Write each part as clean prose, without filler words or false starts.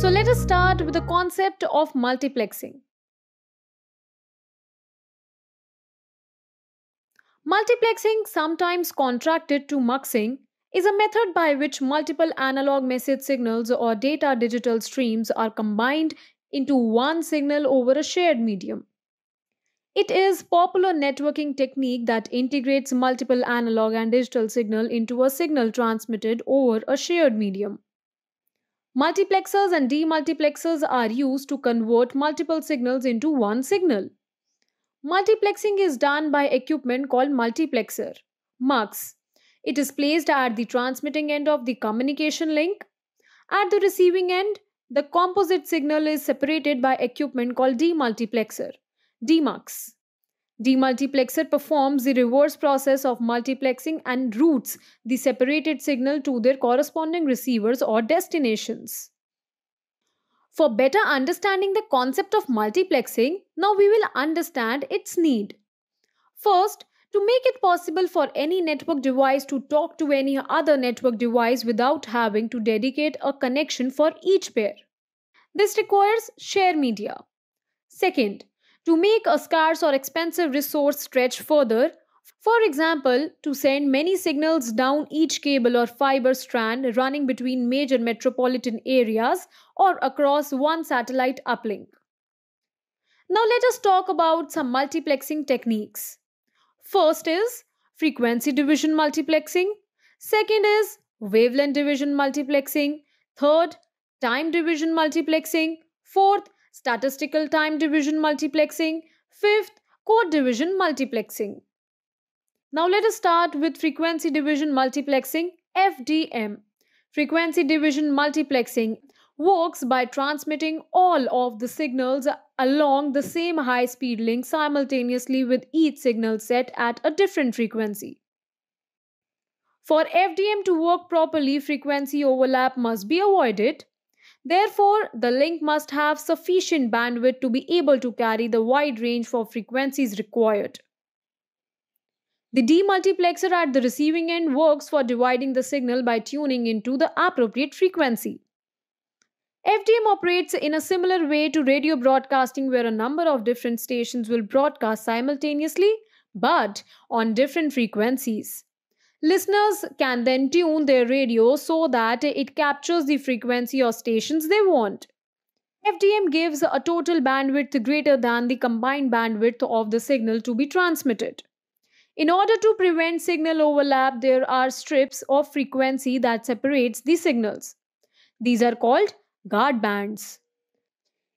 So let us start with the concept of multiplexing. Multiplexing, sometimes contracted to muxing, is a method by which multiple analog message signals or data digital streams are combined into one signal over a shared medium. It is a popular networking technique that integrates multiple analog and digital signal into a signal transmitted over a shared medium. Multiplexers and demultiplexers are used to convert multiple signals into one signal. Multiplexing is done by equipment called multiplexer, MUX. It is placed at the transmitting end of the communication link. At the receiving end, the composite signal is separated by equipment called demultiplexer, DMUX. Demultiplexer performs the reverse process of multiplexing and routes the separated signal to their corresponding receivers or destinations. For better understanding the concept of multiplexing, now we will understand its need. First, to make it possible for any network device to talk to any other network device without having to dedicate a connection for each pair. This requires share media. Second, to make a scarce or expensive resource stretch further, for example, to send many signals down each cable or fiber strand running between major metropolitan areas or across one satellite uplink. Now let us talk about some multiplexing techniques. First is frequency division multiplexing. Second is wavelength division multiplexing. Third, time division multiplexing. Fourth, statistical time division multiplexing. Fifth, code division multiplexing. Now let us start with frequency division multiplexing, FDM. Frequency division multiplexing works by transmitting all of the signals along the same high-speed link simultaneously with each signal set at a different frequency. For FDM to work properly, frequency overlap must be avoided. Therefore, the link must have sufficient bandwidth to be able to carry the wide range of frequencies required. The demultiplexer at the receiving end works for dividing the signal by tuning into the appropriate frequency. FDM operates in a similar way to radio broadcasting, where a number of different stations will broadcast simultaneously but on different frequencies. Listeners can then tune their radio so that it captures the frequency or stations they want. FDM gives a total bandwidth greater than the combined bandwidth of the signal to be transmitted. In order to prevent signal overlap, there are strips of frequency that separates the signals. These are called guard bands.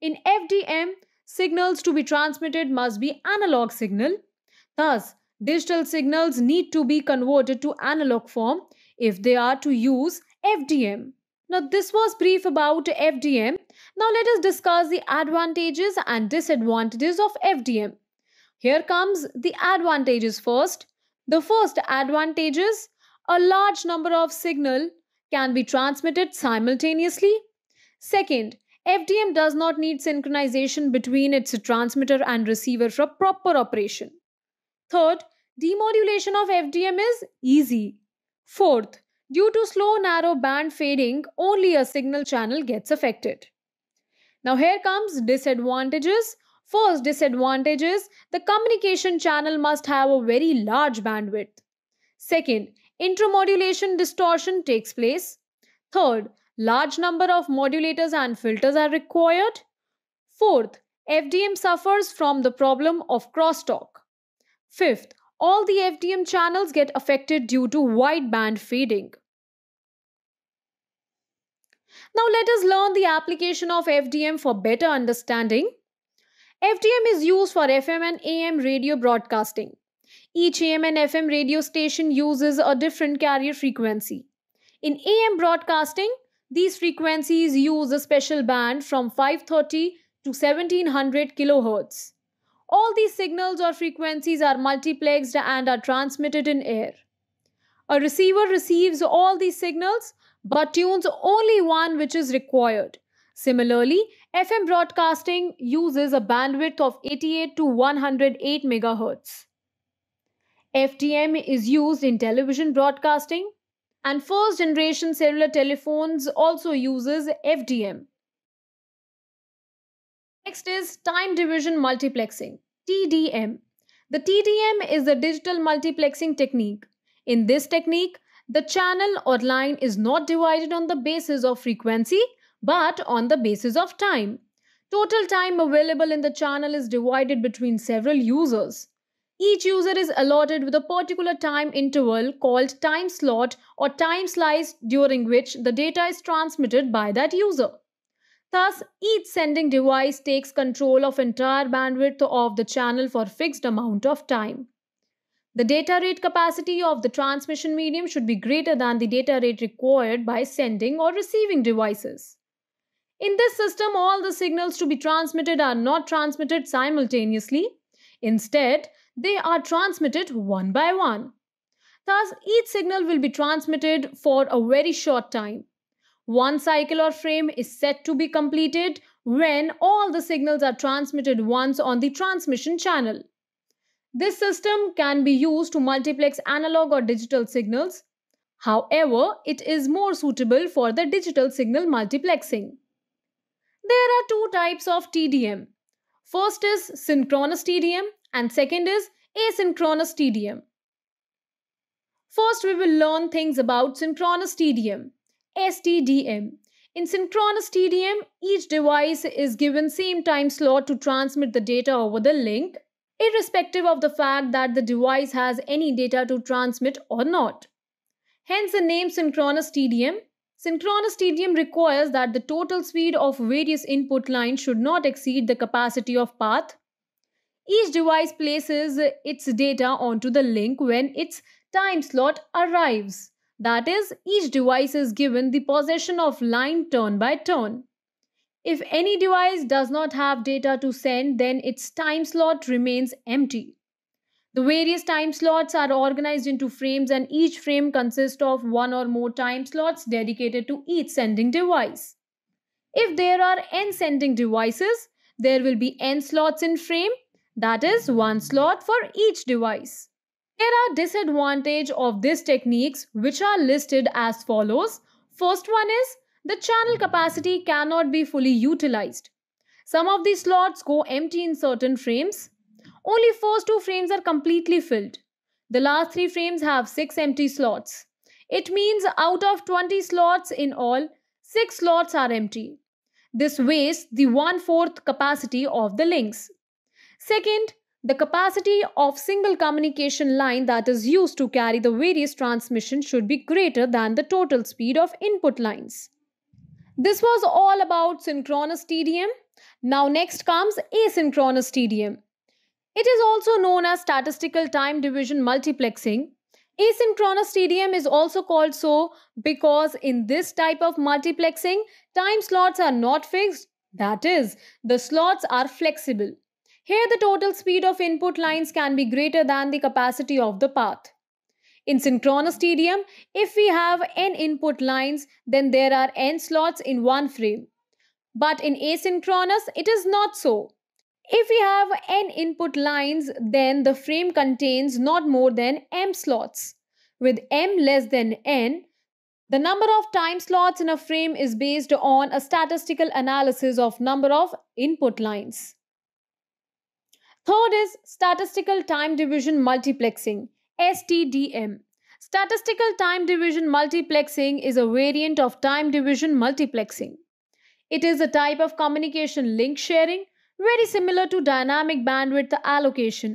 In FDM, signals to be transmitted must be analog signal. Thus, digital signals need to be converted to analog form if they are to use FDM. Now, this was brief about FDM. Now, let us discuss the advantages and disadvantages of FDM. Here comes the advantages first. The first advantage is a large number of signals can be transmitted simultaneously. Second, FDM does not need synchronization between its transmitter and receiver for proper operation. Third, demodulation of FDM is easy. Fourth, due to slow narrow band fading, only a signal channel gets affected. Now here comes disadvantages. First disadvantage is the communication channel must have a very large bandwidth. Second, intermodulation distortion takes place. Third, large number of modulators and filters are required. Fourth, FDM suffers from the problem of crosstalk. Fifth, all the FDM channels get affected due to wideband fading. Now let us learn the application of FDM for better understanding. FDM is used for FM and AM radio broadcasting. Each AM and FM radio station uses a different carrier frequency. In AM broadcasting, these frequencies use a special band from 530 to 1700 kHz. All these signals or frequencies are multiplexed and are transmitted in air. A receiver receives all these signals but tunes only one which is required. Similarly, FM broadcasting uses a bandwidth of 88 to 108 MHz. FDM is used in television broadcasting. And first generation cellular telephones also uses FDM. Next is time division multiplexing, TDM. The TDM is the digital multiplexing technique. In this technique, the channel or line is not divided on the basis of frequency, but on the basis of time. Total time available in the channel is divided between several users. Each user is allotted with a particular time interval called time slot or time slice during which the data is transmitted by that user. Thus, each sending device takes control of entire bandwidth of the channel for a fixed amount of time. The data rate capacity of the transmission medium should be greater than the data rate required by sending or receiving devices. In this system, all the signals to be transmitted are not transmitted simultaneously. Instead, they are transmitted one by one. Thus, each signal will be transmitted for a very short time. One cycle or frame is set to be completed when all the signals are transmitted once on the transmission channel. This system can be used to multiplex analog or digital signals. However, it is more suitable for the digital signal multiplexing. There are two types of TDM. First is synchronous TDM and second is asynchronous TDM. First, we will learn things about synchronous TDM. STDM. In synchronous TDM, each device is given same time slot to transmit the data over the link, irrespective of the fact that the device has any data to transmit or not. Hence the name synchronous TDM. Synchronous TDM requires that the total speed of various input lines should not exceed the capacity of path. Each device places its data onto the link when its time slot arrives. That is, each device is given the possession of line turn by turn. If any device does not have data to send, then its time slot remains empty. The various time slots are organized into frames and each frame consists of one or more time slots dedicated to each sending device. If there are n sending devices, there will be n slots in frame, that is, one slot for each device. There are disadvantages of these techniques which are listed as follows. First one is the channel capacity cannot be fully utilized. Some of these slots go empty in certain frames. Only first two frames are completely filled. The last three frames have 6 empty slots. It means out of 20 slots in all, 6 slots are empty. This wastes the 1/4 capacity of the links. Second, the capacity of single communication line that is used to carry the various transmissions should be greater than the total speed of input lines. This was all about synchronous TDM. Now next comes asynchronous TDM. It is also known as statistical time division multiplexing. Asynchronous TDM is also called so because in this type of multiplexing, time slots are not fixed, that is, the slots are flexible. Here, the total speed of input lines can be greater than the capacity of the path. In synchronous TDM, if we have n input lines, then there are n slots in one frame. But in asynchronous, it is not so. If we have n input lines, then the frame contains not more than m slots. With m less than n, the number of time slots in a frame is based on a statistical analysis of number of input lines. Third is statistical time division multiplexing, STDM. Statistical time division multiplexing is a variant of time division multiplexing. It is a type of communication link sharing, very similar to dynamic bandwidth allocation.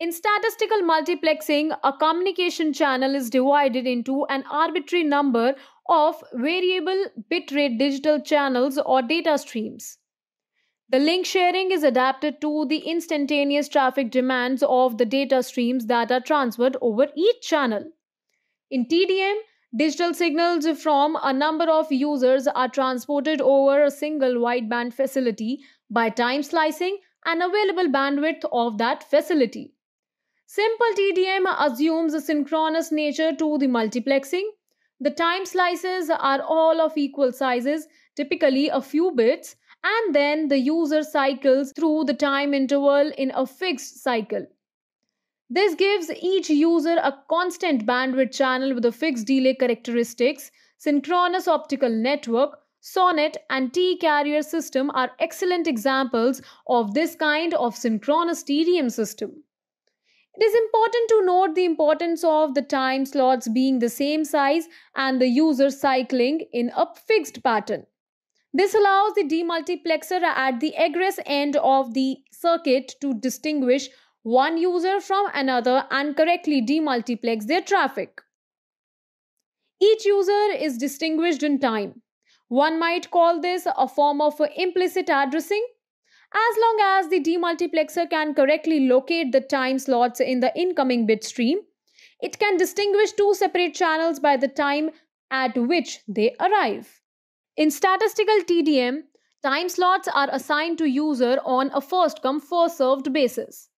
In statistical multiplexing, a communication channel is divided into an arbitrary number of variable bitrate digital channels or data streams. The link sharing is adapted to the instantaneous traffic demands of the data streams that are transferred over each channel. In TDM, digital signals from a number of users are transported over a single wideband facility by time slicing and available bandwidth of that facility. Simple TDM assumes a synchronous nature to the multiplexing. The time slices are all of equal sizes, typically a few bits, and then the user cycles through the time interval in a fixed cycle. This gives each user a constant bandwidth channel with a fixed delay characteristics, synchronous optical network, SONET and T-Carrier system are excellent examples of this kind of synchronous TDM system. It is important to note the importance of the time slots being the same size and the user cycling in a fixed pattern. This allows the demultiplexer at the egress end of the circuit to distinguish one user from another and correctly demultiplex their traffic. Each user is distinguished in time. One might call this a form of implicit addressing. As long as the demultiplexer can correctly locate the time slots in the incoming bit stream, it can distinguish two separate channels by the time at which they arrive. In statistical TDM, time slots are assigned to user on a first-come, first-served basis.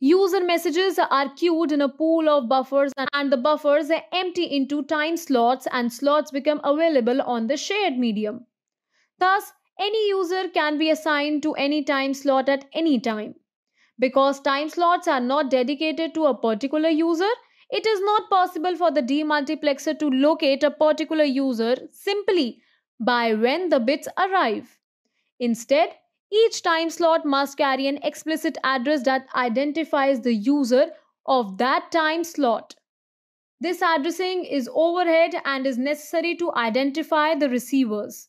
User messages are queued in a pool of buffers and the buffers empty into time slots and slots become available on the shared medium. Thus, any user can be assigned to any time slot at any time. Because time slots are not dedicated to a particular user, it is not possible for the demultiplexer to locate a particular user simply by when the bits arrive. Instead, each time slot must carry an explicit address that identifies the user of that time slot. This addressing is overhead and is necessary to identify the receivers.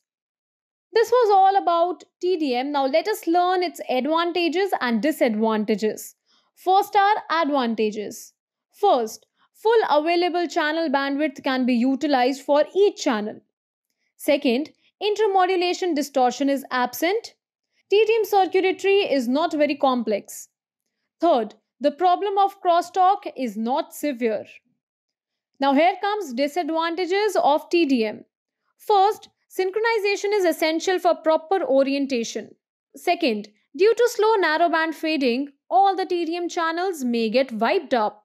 This was all about TDM. Now let us learn its advantages and disadvantages. First are advantages. First, full available channel bandwidth can be utilized for each channel. Second, intermodulation distortion is absent. TDM circuitry is not very complex. Third, the problem of crosstalk is not severe. Now here comes disadvantages of TDM. First, synchronization is essential for proper orientation. Second, due to slow narrowband fading, all the TDM channels may get wiped up.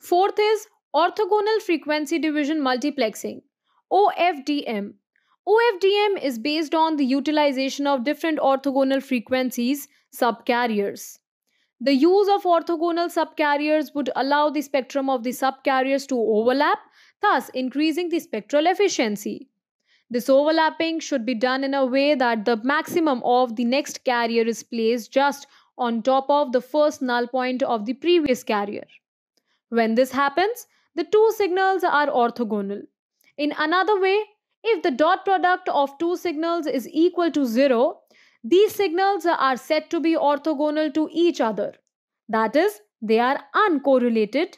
Fourth is orthogonal frequency division multiplexing, OFDM. OFDM is based on the utilization of different orthogonal frequencies subcarriers. The use of orthogonal subcarriers would allow the spectrum of the subcarriers to overlap, thus increasing the spectral efficiency. This overlapping should be done in a way that the maximum of the next carrier is placed just on top of the first null point of the previous carrier. When this happens, the two signals are orthogonal. In another way, if the dot product of two signals is equal to 0, these signals are said to be orthogonal to each other. That is, they are uncorrelated.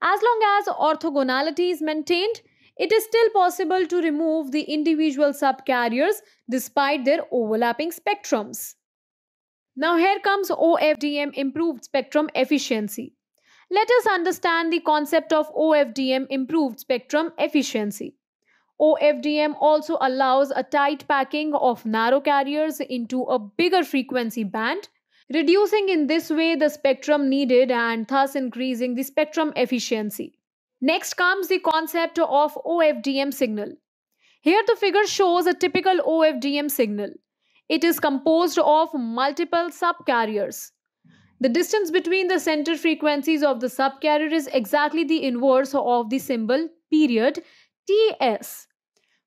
As long as orthogonality is maintained, it is still possible to remove the individual subcarriers despite their overlapping spectrums. Now here comes OFDM, improved spectrum efficiency. Let us understand the concept of OFDM, improved spectrum efficiency. OFDM also allows a tight packing of narrow carriers into a bigger frequency band, reducing in this way the spectrum needed and thus increasing the spectrum efficiency. Next comes the concept of OFDM signal. Here the figure shows a typical OFDM signal. It is composed of multiple subcarriers. The distance between the center frequencies of the subcarrier is exactly the inverse of the symbol period TS.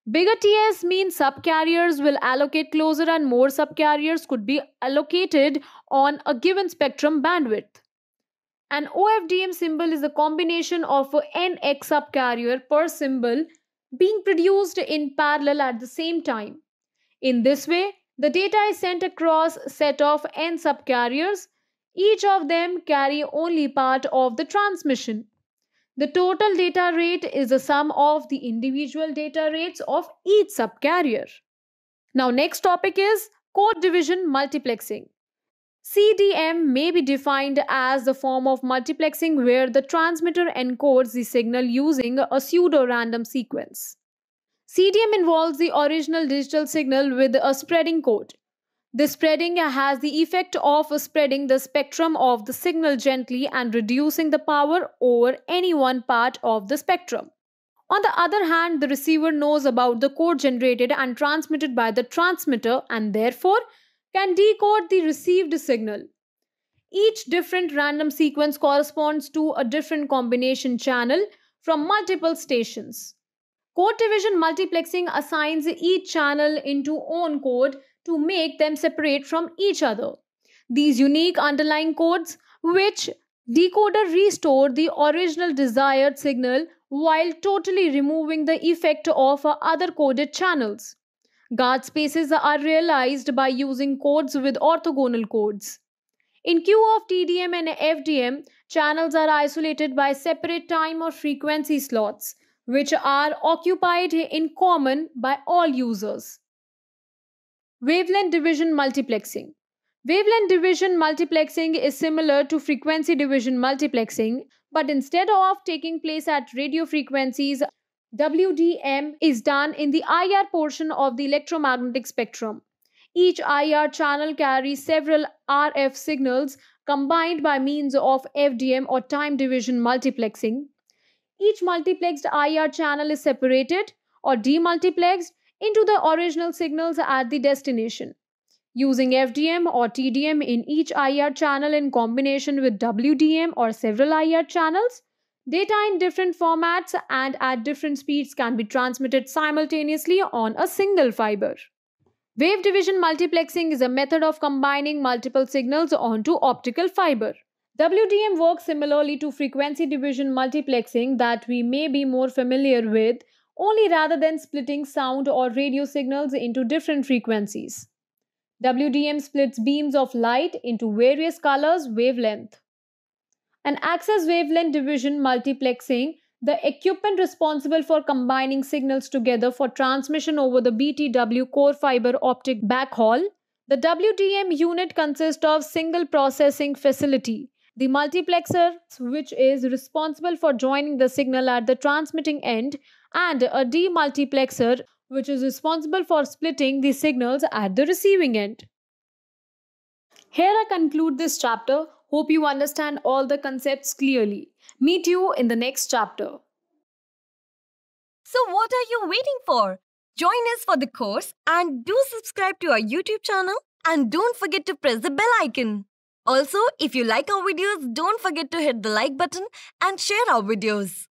Bigger TS means subcarriers will allocate closer and more subcarriers could be allocated on a given spectrum bandwidth. An OFDM symbol is a combination of nx subcarrier per symbol being produced in parallel at the same time. In this way, the data is sent across a set of n subcarriers. Each of them carry only part of the transmission. The total data rate is the sum of the individual data rates of each subcarrier. Now next topic is code division multiplexing. CDM may be defined as the form of multiplexing where the transmitter encodes the signal using a pseudo-random sequence. CDM involves the original digital signal with a spreading code. This spreading has the effect of spreading the spectrum of the signal gently and reducing the power over any one part of the spectrum. On the other hand, the receiver knows about the code generated and transmitted by the transmitter and therefore can decode the received signal. Each different random sequence corresponds to a different combination channel from multiple stations. Code division multiplexing assigns each channel into own code to make them separate from each other. These unique underlying codes, which decoder restore the original desired signal while totally removing the effect of other coded channels. Guard spaces are realized by using codes with orthogonal codes. In queue of TDM and FDM, channels are isolated by separate time or frequency slots, which are occupied in common by all users. Wavelength division multiplexing. Wavelength division multiplexing is similar to frequency division multiplexing, but instead of taking place at radio frequencies, WDM is done in the IR portion of the electromagnetic spectrum. Each IR channel carries several RF signals combined by means of FDM or time division multiplexing. Each multiplexed IR channel is separated or demultiplexed into the original signals at the destination. Using FDM or TDM in each IR channel in combination with WDM or several IR channels, data in different formats and at different speeds can be transmitted simultaneously on a single fiber. Wave division multiplexing is a method of combining multiple signals onto optical fiber. WDM works similarly to frequency division multiplexing that we may be more familiar with, only rather than splitting sound or radio signals into different frequencies. WDM splits beams of light into various colors wavelength. An access wavelength division multiplexing, the equipment responsible for combining signals together for transmission over the BTW core fiber optic backhaul. The WDM unit consists of single processing facility, the multiplexer, which is responsible for joining the signal at the transmitting end, and a demultiplexer, which is responsible for splitting the signals at the receiving end. Here I conclude this chapter. Hope you understand all the concepts clearly. Meet you in the next chapter. So what are you waiting for? Join us for the course and do subscribe to our YouTube channel and don't forget to press the bell icon. Also, if you like our videos, don't forget to hit the like button and share our videos.